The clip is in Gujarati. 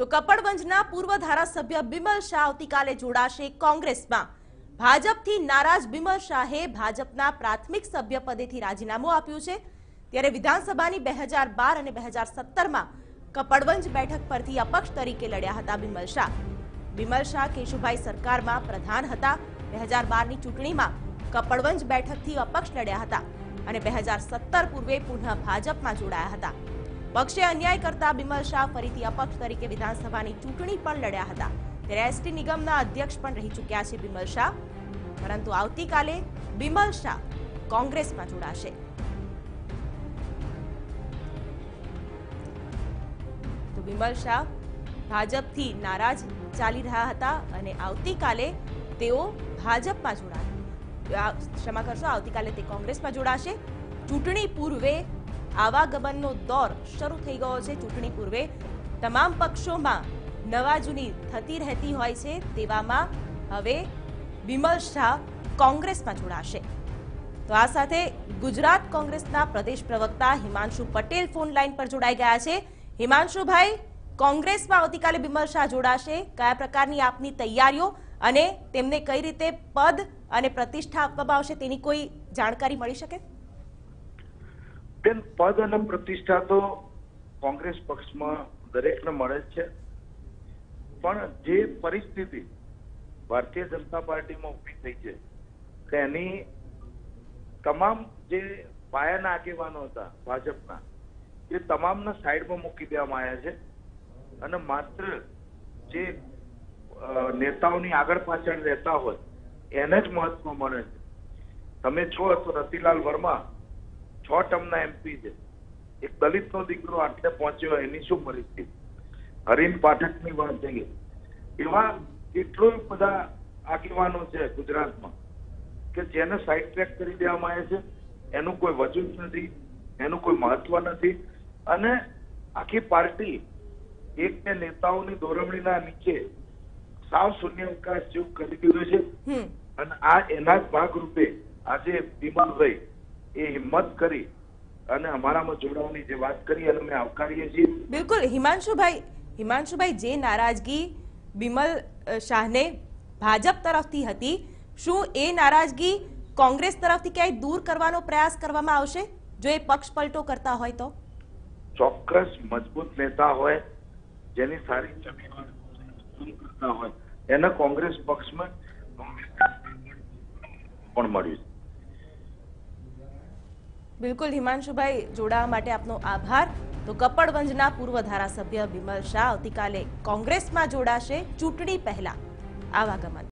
તો કપડવંજના પૂર્વ ધારાસભ્ય બિમલ શાહ આવતીકાલે જોડાશે કોંગ્રેસમાં. ભાજપથી નારાજ બિમલ શાહે ભાજપના પ્રાથમિક સભ્ય પદેથી રાજીનામું આપ્યું છે. ત્યારે વિધાનસભાની 2012 અને 2017માં કપડવંજ બેઠક પરથી અપક્ષ તરીકે લડ્યા હતા બિમલ શાહ. બિમલ શાહ કેશુભાઈ સરકારમાં પ્રધાન હતા. 2012ની ચૂંટણીમાં કપડવંજ બેઠકથી અપક્ષ લડ્યા હતા અને 2017 પૂર્વે પુનઃ ભાજપમાં જોડાયા હતા. પક્ષે અન્યાય કરતા બિમલ શાહ ફરીથી અપક્ષ તરીકે વિધાનસભાની ચૂંટણી પણ લડ્યા હતા. ત્યારે એસટી નિગમના અધ્યક્ષ પણ રહી ચૂક્યા છે બિમલ શાહ. પરંતુ આવતીકાલે બિમલ શાહ કોંગ્રેસમાં જોડાશે. તો બિમલ શાહ ભાજપથી નારાજ ચાલી રહ્યા હતા અને આવતીકાલે તેઓ ભાજપમાં જોડાશે. ક્ષમા કરશો, આવતીકાલે તે કોંગ્રેસમાં જોડાશે. ચૂંટણી પૂર્વે આવાગમનનો દોર શરૂ થઈ ગયો છે. ચૂંટણી પૂર્વે તમામ પક્ષોમાં નવા જૂની થતી રહેતી હોય છે, તેવામાં હવે બિમલ શાહ કોંગ્રેસમાં જોડાશે. તો આ સાથે ગુજરાત કોંગ્રેસના પ્રદેશ પ્રવક્તા હિમાંશુ પટેલ ફોન લાઈન પર જોડાઈ ગયા છે. હિમાંશુભાઈ, કોંગ્રેસમાં આવતીકાલે બિમલ શાહ જોડાશે. કયા પ્રકારની આપની તૈયારીઓ અને તેમને કઈ રીતે પદ અને પ્રતિષ્ઠા આપવામાં આવશે તેની કોઈ જાણકારી મળી શકે? પદ અને પ્રતિષ્ઠા તો કોંગ્રેસ પક્ષમાં દરેકને મળે છે, પણ જે પરિસ્થિતિ ભારતીય જનતા પાર્ટીમાં ઊભી થઈ છે તેની તમામ જે પાયાના આગેવાનો હતા ભાજપના, એ તમામને સાઈડમાં મૂકી દેવામાં આવ્યા છે અને માત્ર જે નેતાઓની આગળ પાછળ રહેતા હોય એને જ મહત્વ મળે છે. તમે છો તો રતિલાલ વર્મા 6 ટર્મના એમપી છે. એક દલિતનો દીકરો આટલે પહોંચ્યો, એની શું પરિસ્થિતિ? હરીન પાઠકની વાત થઈ, એવા કેટલાય બધા આગેવાનો છે ગુજરાતમાં કે જેને સાઇડ ટ્રેક કરી દેવામાં આવે છે. એનું કોઈ વજૂદ નથી, એનું કોઈ મહત્વ નથી અને આખી પાર્ટી એક ને નેતાઓની દોરવણીના નીચે સાવ શૂન્યાવકાશ જેવું કરી દીધો છે. અને આ એના જ ભાગરૂપે આજે બિમલભાઈ એ હિંમત કરી અને અમારામાં જોડાવાની જે વાત કરી અને અમે આવકારીએ છીએ. બિલકુલ હિમાંશુભાઈ, જે નારાજગી બિમલ શાહને ભાજપ તરફથી હતી, શું એ નારાજગી કોંગ્રેસ તરફથી ક્યાંય દૂર કરવાનો પ્રયાસ કરવામાં આવશે? જો એ પક્ષ પલટો કરતા હોય તો ચોક્કસ મજબૂત નેતા હોય, જેની સારી છબી હોય, એને કોંગ્રેસ પક્ષમાં પણ મળ્યું. બિલકુલ હિમાંશુભાઈ, જોડાવા માટે આપનો આભાર. તો કપડવંજના પૂર્વ ધારાસભ્ય બિમલ શાહ આવતીકાલે કોંગ્રેસમાં જોડાશે ચૂંટણી પહેલા. આવાગમન